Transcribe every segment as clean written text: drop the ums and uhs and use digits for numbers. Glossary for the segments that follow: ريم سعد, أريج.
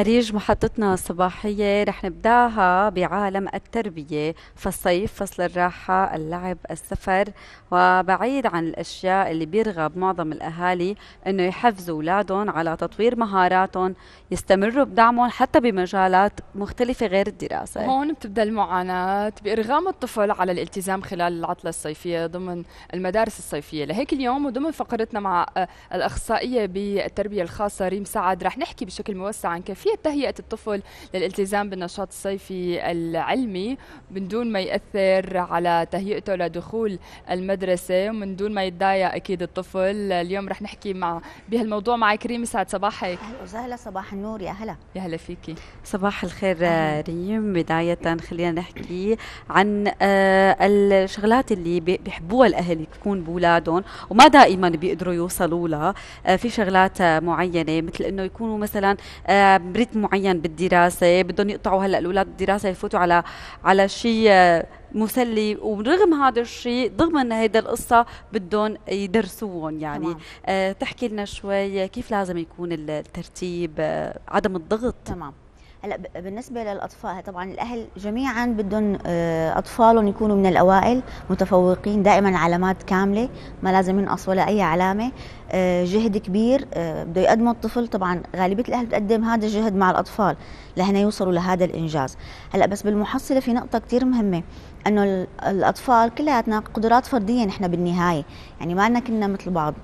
أريج محطتنا الصباحية رح نبدأها بعالم التربية، فالصيف فصل الراحة، اللعب، السفر، وبعيد عن الأشياء اللي بيرغب معظم الأهالي إنه يحفزوا أولادهم على تطوير مهاراتهم، يستمروا بدعمهم حتى بمجالات مختلفة غير الدراسة. هون بتبدأ المعاناة بإرغام الطفل على الالتزام خلال العطلة الصيفية ضمن المدارس الصيفية، لهيك اليوم وضمن فقرتنا مع الأخصائية بالتربية الخاصة ريم سعد رح نحكي بشكل موسع عن كيف تهيئة الطفل للالتزام بالنشاط الصيفي العلمي من دون ما يأثر على تهيئته لدخول المدرسة ومن دون ما يتضايق أكيد الطفل. اليوم رح نحكي بهالموضوع معك ريم سعد. صباحك أهلا وسهلا. صباح النور. يا هلا يا هلا فيكي. صباح الخير ريم. بداية خلينا نحكي عن الشغلات اللي بيحبوها الأهل تكون بولادهم وما دائما بيقدروا يوصلوا لها. في شغلات معينة مثل إنه يكونوا مثلا برتم معين بالدراسة، بدهم يقطعوا هلا الأولاد الدراسة يفوتوا على شيء مسلي، ورغم هذا الشيء ضمن هيدا القصة بدهم يدرسوهم يعني. تحكي لنا شوي كيف لازم يكون الترتيب، عدم الضغط. تمام. هلا بالنسبة للأطفال طبعا الأهل جميعا بدهم أطفالهم يكونوا من الأوائل، متفوقين دائما، علامات كاملة، ما لازم ينقص ولا أي علامة، جهد كبير بده يقدمه الطفل. طبعا غالبية الأهل بتقدم هذا الجهد مع الأطفال لهنا يوصلوا لهذا الإنجاز. هلا بس بالمحصلة في نقطة كتير مهمة، إنه الأطفال كلياتنا قدرات فردية، نحن بالنهاية يعني ما لنا كلنا مثل بعض.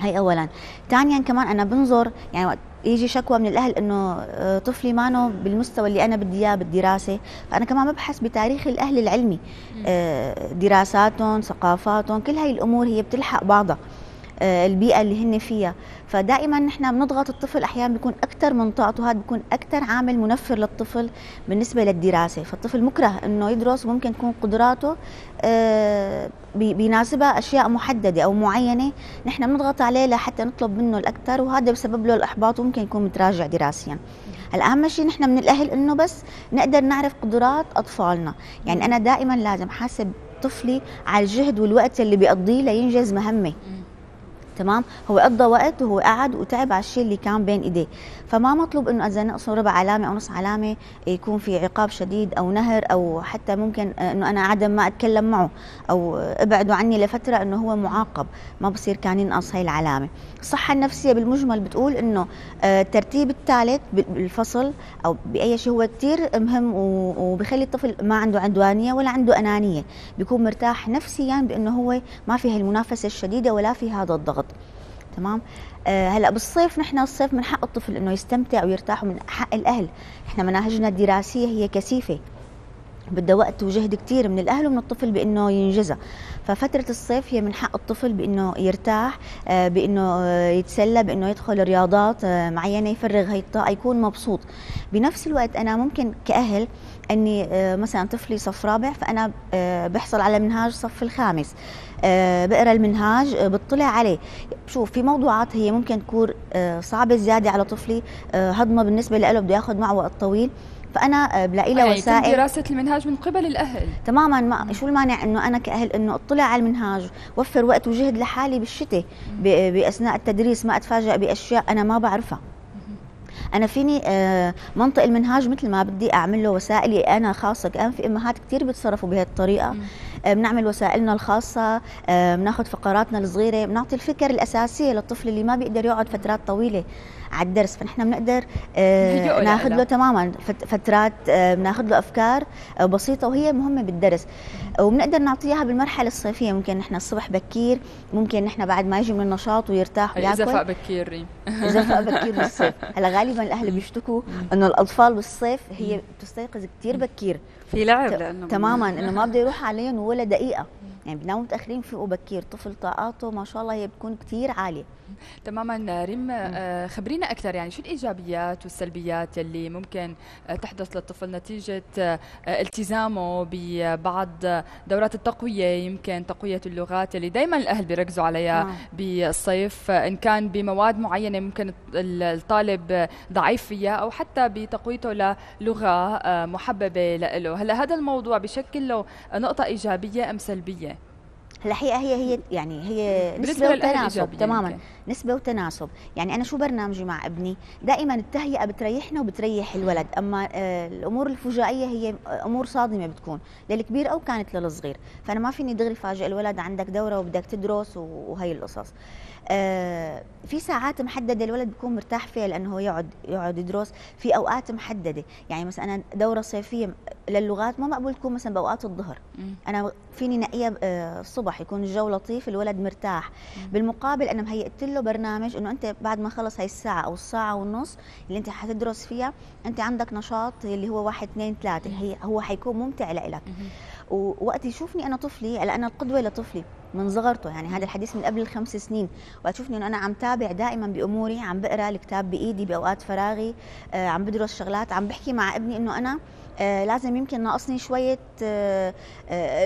هي أولا. ثانيا كمان أنا بنظر يعني وقت يجي شكوى من الأهل إنه طفلي مانو بالمستوى اللي أنا بدي إياه بالدراسة، فأنا كمان ببحث بتاريخ الأهل العلمي، دراساتهم، ثقافاتهم، كل هاي الأمور هي بتلحق بعضها، البيئة اللي هن فيها. فدائما نحن بنضغط الطفل، أحيانا بيكون أكثر من طاقته، وهذا بيكون أكثر عامل منفر للطفل بالنسبة للدراسة. فالطفل مكره إنه يدرس، وممكن تكون قدراته بيناسبها أشياء محددة أو معينة، نحن بنضغط عليه لحتى نطلب منه الأكثر، وهذا بسبب له الإحباط وممكن يكون متراجع دراسيا. الأهم شيء نحن من الأهل إنه بس نقدر نعرف قدرات أطفالنا، يعني أنا دائما لازم حاسب طفلي على الجهد والوقت اللي بيقضيه لينجز مهمة. تمام. هو قضى وقت وهو قعد وتعب على الشيء اللي كان بين ايديه، فما مطلوب انه اذا نقصوا ربع علامه او نص علامه يكون في عقاب شديد او نهر، او حتى ممكن انه انا عدم ما اتكلم معه او ابعده عني لفتره انه هو معاقب، ما بصير كان ينقص هاي العلامه. الصحه النفسيه بالمجمل بتقول انه الترتيب الثالث بالفصل او باي شيء هو كثير مهم، وبخلي الطفل ما عنده عدوانيه ولا عنده انانيه، بيكون مرتاح نفسيا بانه هو ما في هالمنافسه الشديده ولا في هذا الضغط. تمام. هلا بالصيف نحن الصيف من حق الطفل انه يستمتع ويرتاح، ومن حق الاهل. احنا مناهجنا الدراسيه هي كثيفه، بدها وقت وجهد كثير من الاهل ومن الطفل بانه ينجزها. ففتره الصيف هي من حق الطفل بانه يرتاح، بانه يتسلى، بانه يدخل رياضات معينه، يفرغ هي الطاقه، يكون مبسوط. بنفس الوقت انا ممكن كاهل اني مثلا طفلي صف رابع، فانا بحصل على منهاج صف الخامس، بقرا المنهاج، بطلع عليه، بشوف في موضوعات هي ممكن تكون صعبه زياده على طفلي، هضمه بالنسبه له، بده ياخذ معه وقت طويل، فانا بلاقي له وسائل. يتم دراسه المنهاج من قبل الاهل. تماما. ما شو المانع انه انا كاهل انه اطلع على المنهاج، وفر وقت وجهد لحالي بالشتاء باثناء التدريس، ما اتفاجئ باشياء انا ما بعرفها. أنا فيني منطق المنهاج مثل ما بدي، أعمل له وسائلي أنا خاصة. كأن في أمهات كتير بتصرفوا بهالطريقة، بنعمل وسائلنا الخاصة، بناخد فقراتنا الصغيرة، بنعطي الفكر الأساسية للطفل اللي ما بيقدر يقعد فترات طويلة على الدرس، فنحن بنقدر ناخذ له تماما فترات، بناخذ له أفكار بسيطة وهي مهمة بالدرس، وبنقدر نعطيها بالمرحلة الصيفية. ممكن نحن الصبح بكير، ممكن نحن بعد ما يجي من النشاط ويرتاح وياكل. زفاء بكير ريم. زفاء بكير بالصيف. هلا غالبا الأهل بيشتكوا إنه الأطفال بالصيف هي بتستيقظ كتير بكير، في لعب لأنه تماما إنه ما بده يروح عليهم ولا دقيقة، يعني بناموا متاخرين فيقوا بكير. طفل طاقاته ما شاء الله هي بتكون كثير عاليه. تماما ريم. خبرينا اكثر، يعني شو الايجابيات والسلبيات اللي ممكن تحدث للطفل نتيجه التزامه ببعض دورات التقويه، يمكن تقويه اللغات اللي دائما الاهل بيركزوا عليها بالصيف، ان كان بمواد معينه ممكن الطالب ضعيف فيها، او حتى بتقويته للغه محببه له. هلا هذا الموضوع بشكل له نقطه ايجابيه ام سلبيه؟ الحقيقه هي يعني هي نسبه وتناسب تماما يمكن. نسبه وتناسب. يعني انا شو برنامجي مع ابني دائما التهيئه بتريحنا وبتريح الولد، اما الامور الفجائيه هي امور صادمه بتكون للكبير او كانت للصغير، فانا ما فيني دغري فاجئ الولد عندك دوره وبدك تدرس وهي القصص. في ساعات محدده الولد بيكون مرتاح فيها لانه هو يقعد يدرس، في اوقات محدده، يعني مثلا دوره صيفيه للغات ما مقبول تكون مثلا باوقات الظهر، انا فيني نقيها الصبح يكون الجو لطيف الولد مرتاح. بالمقابل انا مهيئت له برنامج انه انت بعد ما خلص هاي الساعه او الساعه ونص اللي انت حتدرس فيها انت عندك نشاط اللي هو 1 2 3 هو حيكون ممتع لك. ووقت يشوفني انا طفلي، انا القدوه لطفلي من صغرته، يعني هذا الحديث من قبل 5 سنين، وتشوفني انه انا عم تابع دائما باموري، عم بقرا الكتاب بايدي باوقات فراغي، عم بدرس شغلات، عم بحكي مع ابني انه انا لازم يمكن ناقصني شويه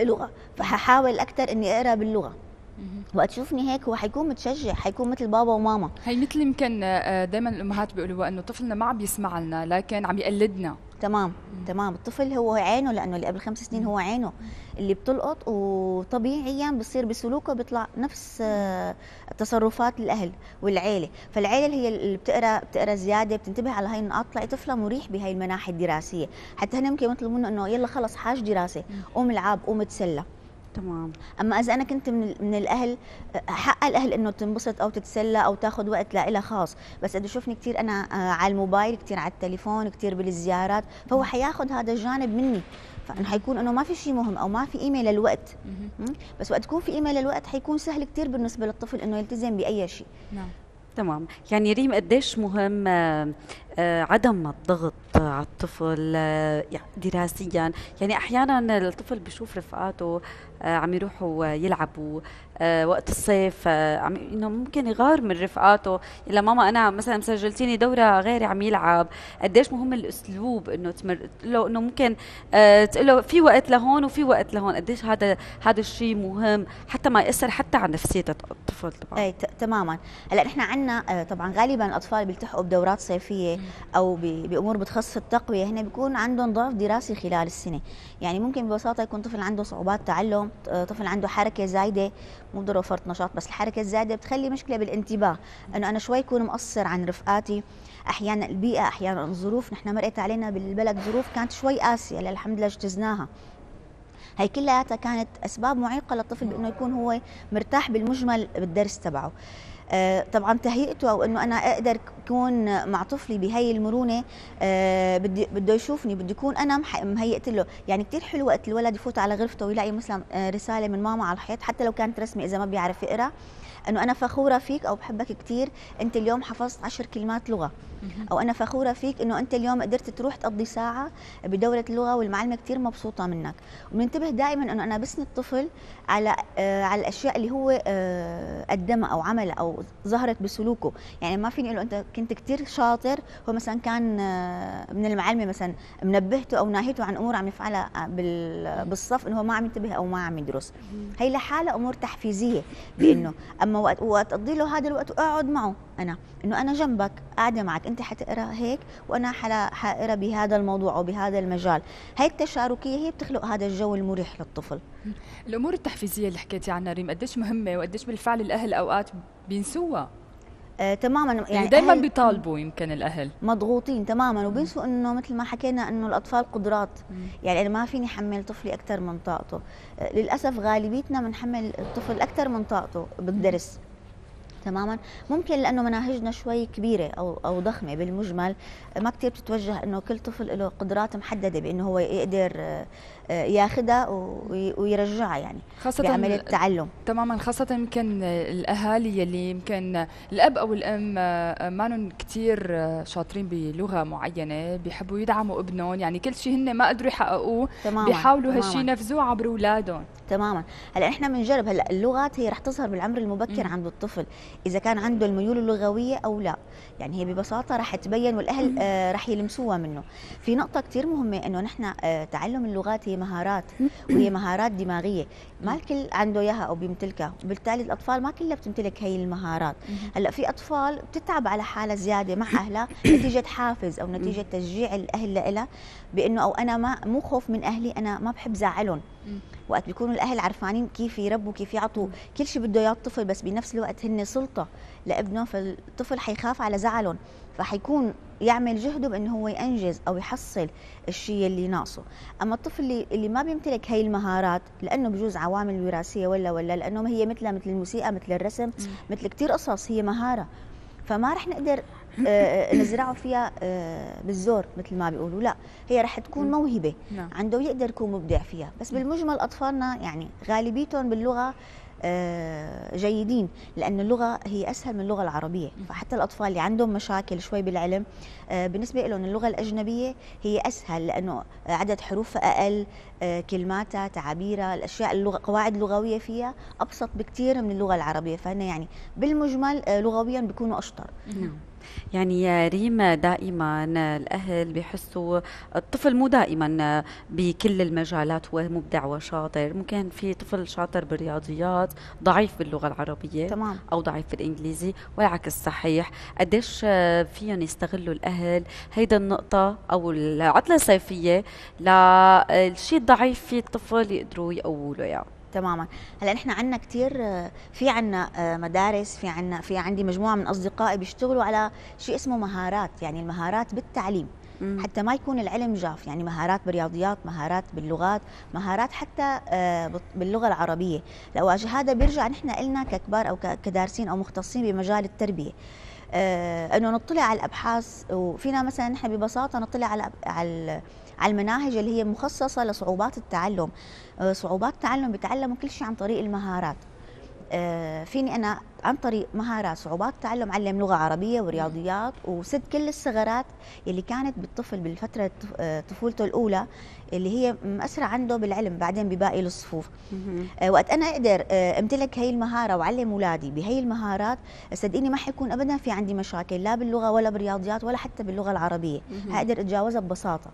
لغه، فححاول اكثر اني اقرا باللغه. وقت تشوفني هيك هو حيكون متشجع، حيكون مثل بابا وماما. هي مثل يمكن دائما الامهات بيقولوا انه طفلنا ما عم بيسمع لنا لكن عم يقلدنا. تمام تمام، الطفل هو عينه، لانه اللي قبل 5 سنين هو عينه اللي بتلقط، وطبيعيا بصير بسلوكه بيطلع نفس تصرفات الاهل والعيله، فالعيله اللي هي اللي بتقرا زياده، بتنتبه على هاي النقاط، تلاقي طفله مريح بهاي المناحي الدراسيه، حتى هن ممكن يطلبوا منه انه يلا خلص حاج دراسه، قوم العب، قوم تسلى. تمام. اما اذا انا كنت من الاهل، حق الاهل انه تنبسط او تتسلى او تاخذ وقت لها خاص، بس بده يشوفني كثير انا على الموبايل، كثير على التليفون، كثير بالزيارات، فهو حياخذ هذا الجانب مني، فانه حيكون انه ما في شيء مهم او ما في قيمه للوقت. بس وقت يكون في قيمه للوقت حيكون سهل كثير بالنسبه للطفل انه يلتزم باي شيء. نعم. تمام. يعني ريم قديش مهم عدم الضغط على الطفل دراسيا؟ يعني احيانا الطفل بشوف رفقاته عم يروحوا يلعبوا وقت الصيف، انه ممكن يغار من رفقاته، يلا ماما انا مثلا مسجلتيني دوره غيري عم يلعب. قديش مهم الاسلوب انه تقول له انه ممكن تقول له في وقت لهون وفي وقت لهون، قديش هذا الشيء مهم حتى ما ياثر حتى على نفسيه الطفل؟ طبعا اي تماما. هلا نحن عندنا طبعا غالبا الاطفال بيلتحقوا بدورات صيفيه او بامور بتخص التقويه، هنا بيكون عندهم ضعف دراسي خلال السنه، يعني ممكن ببساطه يكون طفل عنده صعوبات تعلم، طفل عنده حركه زايده، مو ضروري فرط نشاط بس الحركه الزايده بتخلي مشكله بالانتباه، انه انا شوي اكون مقصر عن رفقاتي، احيانا البيئه، احيانا الظروف، نحن مرقت علينا بالبلد ظروف كانت شوي قاسيه، الحمد لله اجتزناها. هي كلياتها كانت اسباب معيقه للطفل بانه يكون هو مرتاح بالمجمل بالدرس تبعه. طبعا تهيئته او انه انا اقدر اكون مع طفلي بهي المرونه، بده يشوفني، بده يكون انا مهيئت له، يعني كثير حلو وقت الولد يفوت على غرفته ويلاقي مثلا رساله من ماما على الحيط، حتى لو كانت رسمه اذا ما بيعرف يقرا، انه انا فخوره فيك او بحبك كثير، انت اليوم حفظت 10 كلمات لغه، او انا فخوره فيك انه انت اليوم قدرت تروح تقضي ساعه بدوره اللغه والمعلمه كثير مبسوطه منك. وبننتبه دائما انه انا بسند الطفل على الاشياء اللي هو قدمها او عملها او ظهرت بسلوكه، يعني ما فيني اقول له انت كنت كثير شاطر، هو مثلا كان من المعلمه مثلا منبهته او ناهيته عن امور عم يفعلها بالصف انه هو ما عم ينتبه او ما عم يدرس، هي لحالها امور تحفيزيه، بانه اما وقت تقضي له هذا الوقت واقعد معه انا، انه انا جنبك قاعده معك، انت حتقرا هيك وانا حقرا بهذا الموضوع او بهذا المجال، هي التشاركيه هي بتخلق هذا الجو المريح للطفل. الامور التحفيزيه اللي حكيتي عنها ريم قديش مهمه وقديش بالفعل الاهل اوقات بينسوها؟ تماما، يعني دائما بيطالبوا يمكن الاهل مضغوطين تماما وبينسوا انه مثل ما حكينا انه الاطفال قدرات، يعني انا ما فيني احمل طفلي اكثر من طاقته، للاسف غالبيتنا بنحمل الطفل اكثر من طاقته بالدرس. تماما، ممكن لانه مناهجنا شوي كبيره او ضخمه بالمجمل، ما كثير بتتوجه انه كل طفل له قدرات محدده بانه هو يقدر ياخذها ويرجعها، يعني خاصة بعملية التعلم. تماما، خاصة يمكن الاهالي يلي يمكن الاب او الام مانن كثير شاطرين بلغة معينة، بيحبوا يدعموا ابنهم، يعني كل شيء هن ما قدروا يحققوه بيحاولوا هالشيء ينفذوه عبر اولادهم. تماما، هلا احنا بنجرب، هلا اللغات هي رح تظهر بالعمر المبكر عند الطفل، اذا كان عنده الميول اللغوية او لا، يعني هي ببساطة رح تبين والاهل رح يلمسوها منه. في نقطة كثير مهمة انه نحن تعلم اللغات هي مهارات، وهي مهارات دماغيه، ما الكل عنده اياها او بيمتلكها، وبالتالي الاطفال ما كلها بتمتلك هي المهارات. هلا في اطفال بتتعب على حالها زياده مع اهلها نتيجه حافز او نتيجه تشجيع الاهل لها، بانه او انا ما مو خوف من اهلي، انا ما بحب زعلهم، وقت بيكونوا الاهل عارفانين كيف يربوا كيف يعطوا كل شيء بده اياه الطفل، بس بنفس الوقت هن سلطه لابنه، فالطفل حيخاف على زعلهم، فحيكون يعمل جهده بانه هو ينجز او يحصل الشيء اللي ناقصه. اما الطفل اللي ما بيمتلك هي المهارات لانه بجوز عوامل وراثيه ولا لانه هي مثلها مثل الموسيقى مثل الرسم مثل كثير قصص هي مهاره، فما رح نقدر نزرعه فيها بالزور مثل ما بيقولوا، لا هي رح تكون موهبه عنده ويقدر يكون مبدع فيها. بس بالمجمل اطفالنا يعني غالبيتهم باللغه جيدين، لأن اللغة هي أسهل من اللغة العربية، فحتى الأطفال اللي عندهم مشاكل شوي بالعلم بالنسبة لهم اللغة الأجنبية هي أسهل، لأنه عدد حروفها أقل، كلماتها تعابيرها الأشياء قواعد لغوية فيها أبسط بكتير من اللغة العربية، فهنا يعني بالمجمل لغويا بيكونوا أشطر. يعني يا ريم دائما الأهل بيحسوا الطفل مو دائما بكل المجالات هو مبدع وشاطر، ممكن في طفل شاطر بالرياضيات ضعيف باللغة العربية تمام. أو ضعيف بالإنجليزي والعكس صحيح. قديش فيهم يستغلوا الأهل هيدا النقطة أو العطلة الصيفية للشيء الضعيف في الطفل يقدروا يقولوا يعني تماما. هلا نحن عندنا كثير في عندنا مدارس في عندي مجموعه من اصدقائي بيشتغلوا على شيء اسمه مهارات، يعني المهارات بالتعليم حتى ما يكون العلم جاف، يعني مهارات بالرياضيات مهارات باللغات مهارات حتى باللغه العربيه. لو هذا بيرجع نحن إلنا ككبار او كدارسين او مختصين بمجال التربيه انه نطلع على الابحاث، وفينا مثلا نحن ببساطه نطلع على المناهج اللي هي مخصصه لصعوبات التعلم. صعوبات التعلم بيتعلموا كل شيء عن طريق المهارات، فيني انا عن طريق مهارات صعوبات التعلم علم لغه عربيه ورياضيات وسد كل الثغرات اللي كانت بالطفل بالفتره طفولته الاولى اللي هي مأثره عنده بالعلم بعدين بباقي الصفوف. وقت انا اقدر امتلك هي المهاره وعلم اولادي بهي المهارات صدقيني ما حيكون ابدا في عندي مشاكل لا باللغه ولا بالرياضيات ولا حتى باللغه العربيه، هقدر اتجاوزها ببساطه.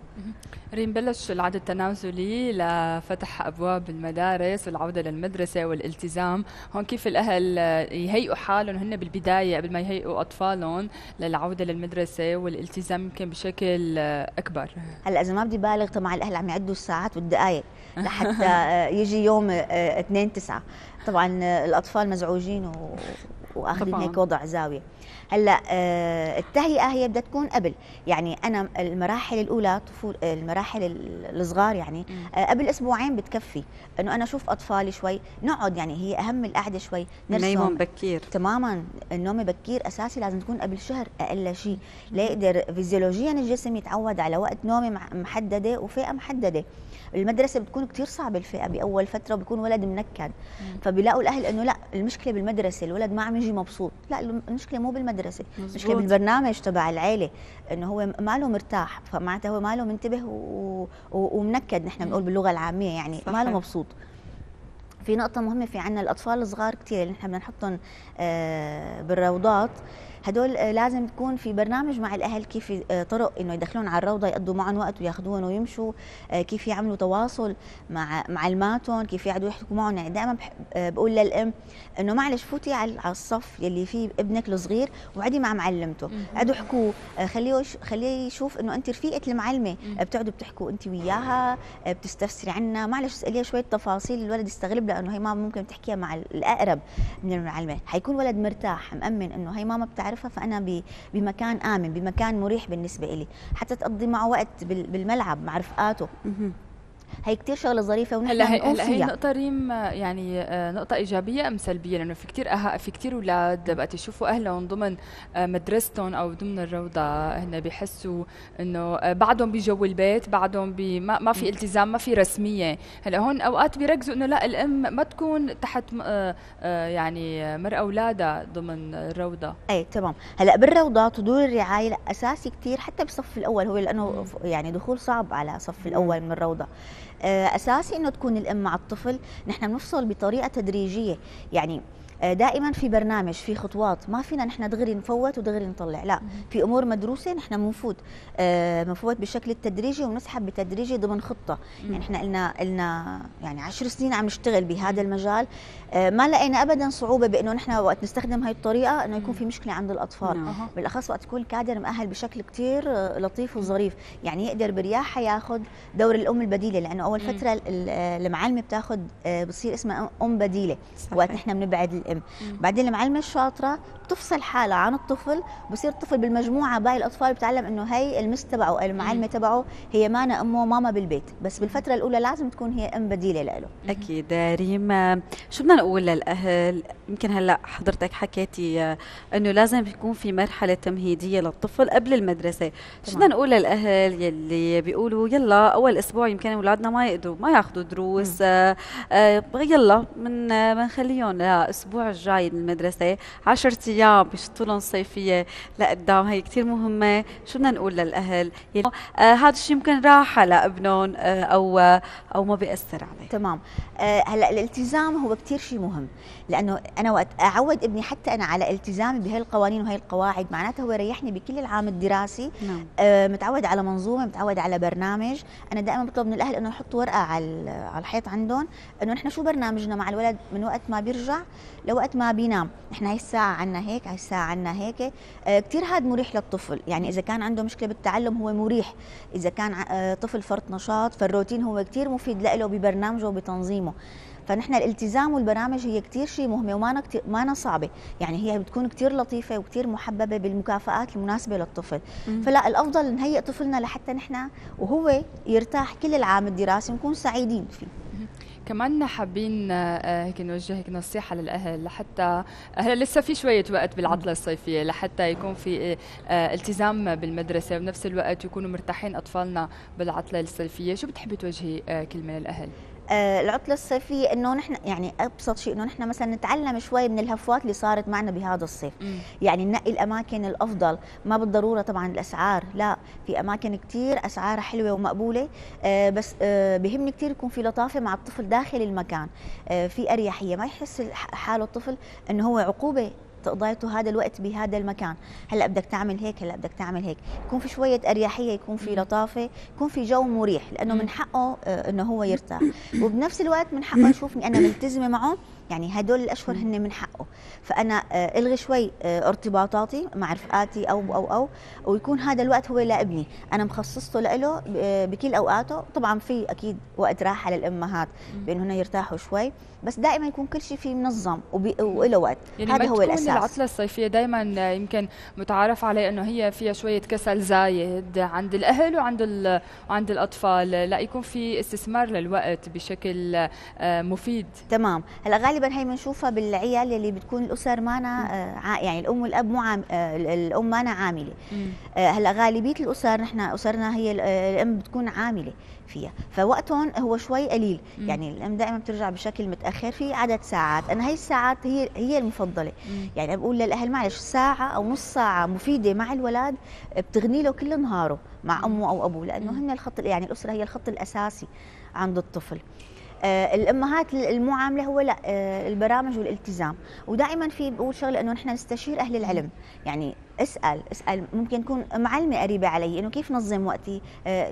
ريم بلش العد التنازلي لفتح ابواب المدارس والعوده للمدرسه والالتزام، هون كيف الاهل يهيئوا حالهم هن بالبدايه قبل ما يهيئوا اطفالهم للعوده للمدرسه والالتزام يمكن بشكل اكبر؟ هلا اذا ما بدي بالغ طبعا الاهل عم يعدوا الساعات والدقائق لحتى يجي يوم 2/9، طبعا الاطفال مزعوجين واخذين هيك وضع زاويه. هلا التهيئه هي بدها تكون قبل، يعني انا المراحل الاولى المراحل الصغار يعني قبل اسبوعين بتكفي انه انا اشوف اطفالي شوي نقعد، يعني هي اهم القعده شوي نايمهم بكير تماما. النوم بكير اساسي لازم تكون قبل شهر اقل شيء ليقدر فيزيولوجيا الجسم يتعود على وقت نوم محدده وفئه محدده. المدرسه بتكون كثير صعبه الفئه باول فتره وبكون ولد منكد، فبيلاقوا الاهل انه لا المشكله بالمدرسه الولد ما عم يجي مبسوط، لا المشكله مو بالمدرسه المشكله بالبرنامج تبع العيله انه هو ماله مرتاح، فمعناته هو ماله منتبه ومنكد نحن بنقول باللغه العاميه يعني ماله مبسوط. في نقطه مهمه في عندنا الاطفال الصغار كثير اللي نحن بدنا نحطهم بالروضات، هدول لازم تكون في برنامج مع الاهل كيف طرق انه يدخلون على الروضه يقضوا معهم وقت وياخذوهم ويمشوا، كيف يعملوا تواصل مع معلماتهم، كيف يقعدوا يحكوا معهم. يعني دائما بقول للام انه معلش فوتي على الصف يلي فيه ابنك الصغير وقعدي مع معلمته، قعدوا احكوا خليه يشوف انه انت رفيقه المعلمه، بتقعدوا بتحكوا انت وياها بتستفسري عنها، معلش اساليها شويه تفاصيل الولد يستغرب لانه هي ما ممكن تحكيها مع الاقرب من المعلمه، حيكون ولد مرتاح مامن انه هي ماما بتعرف فأنا بمكان آمن بمكان مريح بالنسبة إلي، حتى تقضي معه وقت بالملعب مع رفقاته. هي كثير شغله ظريفه ونحن بنقول فيها. هي نقطه ريم يعني نقطه ايجابيه ام سلبيه؟ لانه في كثير اولاد بقت يشوفوا اهلهم ضمن مدرستهم او ضمن الروضه هن بيحسوا انه بعدهم بجو البيت بعدهم ما في التزام ما في رسميه. هلا هون اوقات بيركزوا انه لا الام ما تكون تحت يعني مر اولادها ضمن الروضه. اي تمام. هلا بالروضات تدور الرعايه اساسي كثير حتى بالصف الاول هو لانه يعني دخول صعب على صف الاول من الروضه. اساسي انه تكون الام مع الطفل، نحن بنفصل بطريقه تدريجيه، يعني دائما في برنامج، في خطوات، ما فينا نحن دغري نفوت ودغري نطلع، لا، في امور مدروسه نحن بنفوت بالشكل التدريجي ونسحب بتدريجي ضمن خطه. يعني احنا قلنا يعني 10 سنين عم نشتغل بهذا المجال، ما لقينا ابدا صعوبه بانه نحن وقت نستخدم هاي الطريقه انه يكون في مشكله عند الاطفال، بالاخص وقت يكون الكادر مؤهل بشكل كثير لطيف وظريف، يعني يقدر برياحه ياخذ دور الام البديله، لانه اول فتره المعلمه بتاخذ بصير اسمها ام بديله وقت نحن بنبعد الام، بعدين المعلمه الشاطره بتفصل حالها عن الطفل، بصير الطفل بالمجموعه باقي الاطفال بتعلم انه هي المس تبعه المعلمه تبعه هي مانا امه وماما بالبيت، بس بالفتره الاولى لازم تكون هي ام بديله له. اكيد. ريم، شو بدنا نقول للاهل؟ يمكن هلا حضرتك حكيتي انه لازم يكون في مرحله تمهيديه للطفل قبل المدرسه، شو بدنا نقول للاهل يلي بيقولوا يلا اول اسبوع يمكن اولادنا ما يقدروا ما ياخذوا دروس، يلا بنخليهم للاسبوع الجاي من المدرسه 10 ايام بيشطوا لهم صيفيه لقدام، هي كثير مهمه، شو بدنا نقول للاهل؟ هذا الشيء يمكن راحه لابنهم او ما بياثر عليه. تمام. هلا الالتزام هو كثير شيء مهم، لانه انا وقت اعود ابني حتى انا على التزامي بهي القوانين وهي القواعد معناتها هو يريحني بكل العام الدراسي. نعم. متعود على منظومه، متعود على برنامج، انا دائما بطلب من الاهل انه يحطوا ورقه على الحيط عندهم انه نحن شو برنامجنا مع الولد من وقت ما بيرجع لوقت ما بينام، نحن هي الساعه عنا هيك، هي الساعه عنا هيك. كثير هذا مريح للطفل، يعني اذا كان عنده مشكله بالتعلم هو مريح، اذا كان طفل فرط نشاط فالروتين هو كثير مفيد له ببرنامجه وبتنظيمه. فنحن الالتزام والبرامج هي كثير شيء مهمه وما صعبه، يعني هي بتكون كثير لطيفه وكثير محببه بالمكافآت المناسبه للطفل. فلا، الافضل نهيئ طفلنا لحتى نحن وهو يرتاح كل العام الدراسي ونكون سعيدين فيه. كمان حابين هيك نوجه هيك نصيحه للاهل، لحتى هلا لسه في شويه وقت بالعطله الصيفيه لحتى يكون في التزام بالمدرسه وبنفس الوقت يكونوا مرتاحين اطفالنا بالعطله الصيفيه، شو بتحبي توجهي كلمه للاهل؟ العطله الصيفيه انه نحن يعني ابسط شيء انه نحن مثلا نتعلم شوي من الهفوات اللي صارت معنا بهذا الصيف، يعني ننقي الاماكن الافضل، ما بالضروره طبعا الاسعار، لا، في اماكن كثير اسعارها حلوه ومقبوله، بس بهمني كثير يكون في لطافه مع الطفل داخل المكان، في اريحيه، ما يحس حاله الطفل انه هو عقوبه تقضيته هذا الوقت بهذا المكان، هلا بدك تعمل هيك، هلا بدك تعمل هيك، يكون في شويه اريحيه، يكون في لطافه، يكون في جو مريح، لانه من حقه انه هو يرتاح، وبنفس الوقت من حقه يشوفني انا ملتزمه معه، يعني هدول الاشهر هن من حقه، فانا الغي شوي ارتباطاتي مع رفقاتي او ويكون هذا الوقت هو لابني، انا مخصصته له بكل اوقاته، طبعا في اكيد وقت راحه للامهات بانهن يرتاحوا شوي، بس دائما يكون كل شيء فيه منظم وله وقت، يعني هذا هو الاساس. العطله الصيفيه دائما يمكن متعارف عليه انه هي فيها شويه كسل زايد عند الاهل وعند الاطفال، لا، يكون في استثمار للوقت بشكل مفيد. تمام. هلا غالبا هي بنشوفها بالعيال اللي بتكون الاسر مانا يعني الام والاب مو الام مانا عامله. هلا غالبيه الاسر، نحن اسرنا هي الام بتكون عامله فيها، فوقتهم هو شوي قليل، يعني الام دائما بترجع بشكل متاخر، في عدد ساعات، انا هي الساعات هي المفضله، يعني بقول للاهل معلش ساعه او نص ساعه مفيده مع الولد بتغني له كل نهاره مع امه او ابوه، لانه هن الخط، يعني الاسره هي الخط الاساسي عند الطفل. الامهات المعامله هو لا، البرامج والالتزام، ودائما في بقول شغله انه نحن نستشير اهل العلم، يعني اسال ممكن تكون معلمه قريبه علي انه كيف نظم وقتي،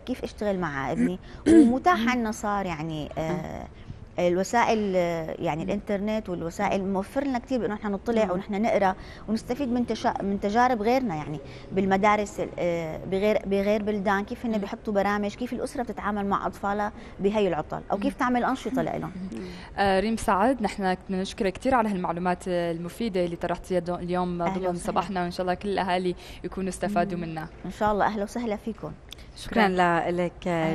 كيف اشتغل مع ابني، ومتاح عندنا صار يعني الوسائل، يعني الانترنت والوسائل موفر لنا كثير بانه نحن نطلع ونحن نقرا ونستفيد من تجارب غيرنا، يعني بالمدارس بغير بلدان كيف هن بيحطوا برامج، كيف الاسره بتتعامل مع اطفالها بهي العطل او كيف تعمل انشطه لهم. ريم سعد، نحن بدنا نشكرك كثير على هالمعلومات المفيده اللي طرحتيها اليوم ضمن صباحنا، وان شاء الله كل الاهالي يكونوا استفادوا منها. ان شاء الله. اهلا وسهلا فيكم. شكرا لك.